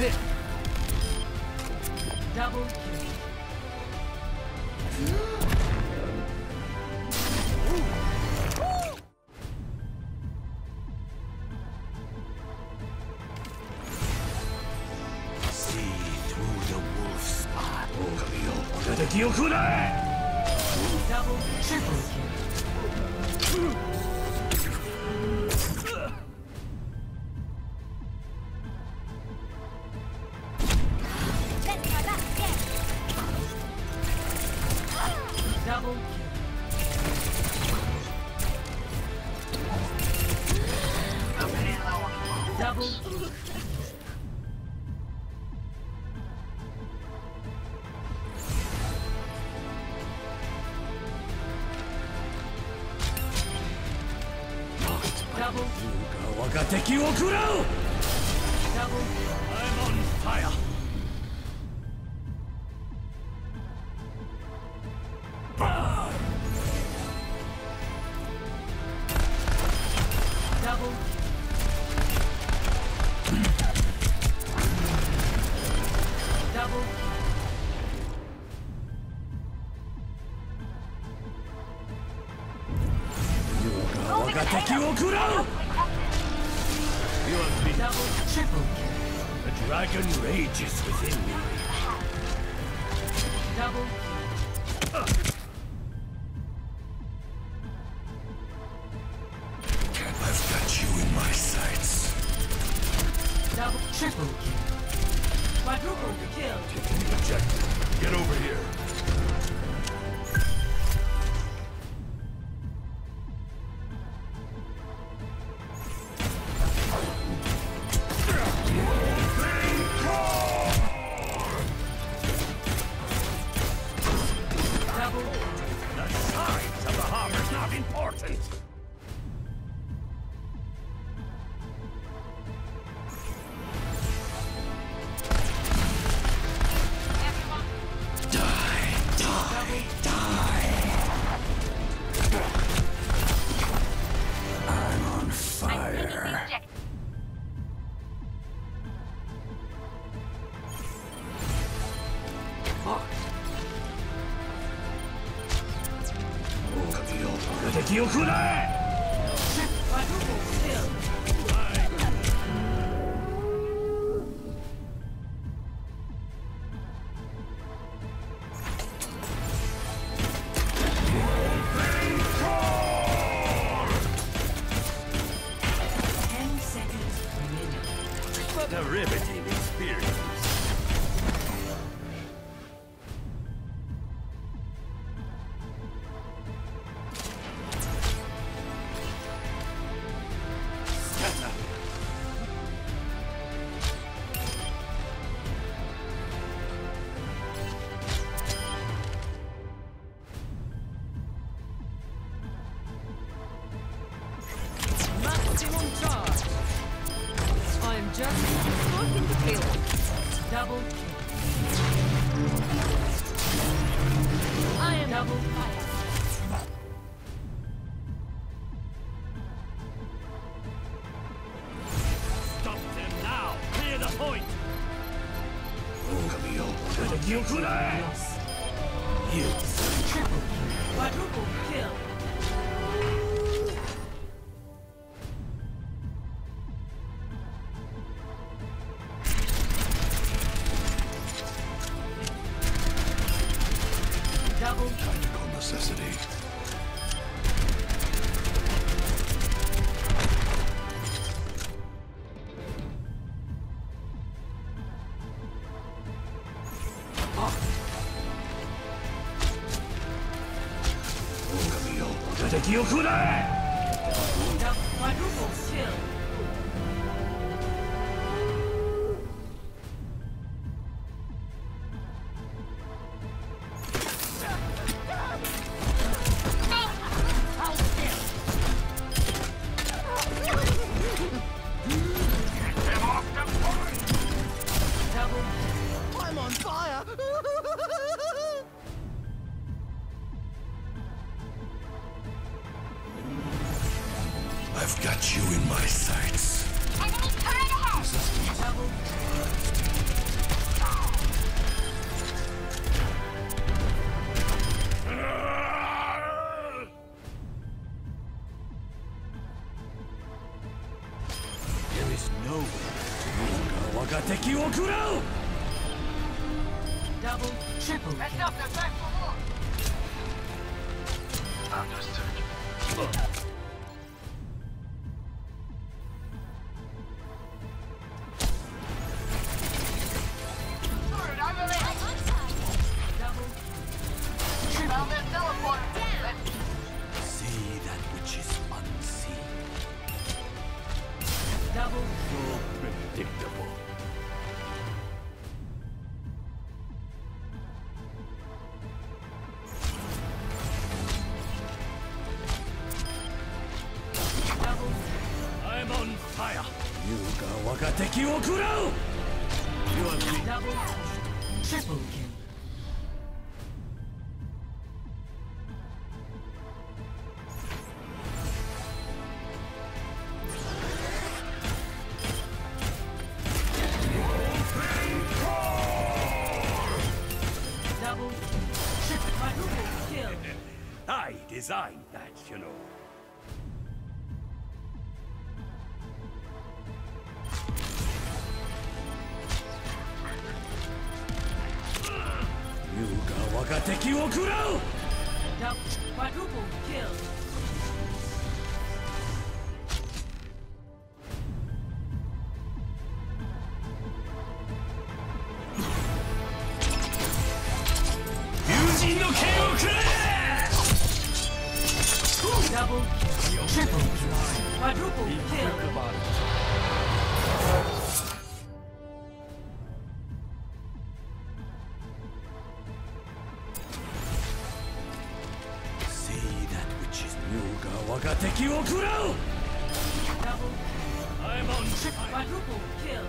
this. Double kill. See through the wolf's eye. Double triple kill. I've got you in my sights. Enemy turret ahead! Double, triple. Let's stop the back for more. Understood. Kyokura! You are me. Double, triple kill. Double, triple kill. I designed that, you know. Kyokura! Quadruple kill. Double, triple, quadruple kill. Kyokura! Double. I'm on fire. Quadruple kill.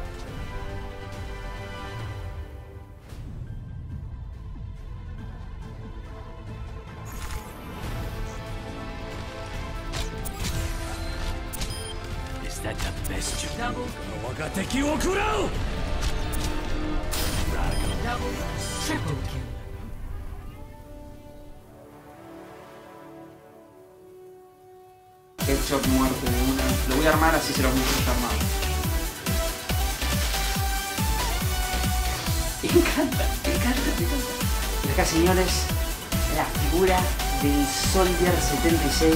Is that the best you can do? Double. Wagate Kyokura! Double. Triple kill. Headshot muerto de una. Lo voy a armar así se los muestro armado. Me encanta. Y acá, señores, la figura del Soldier 76.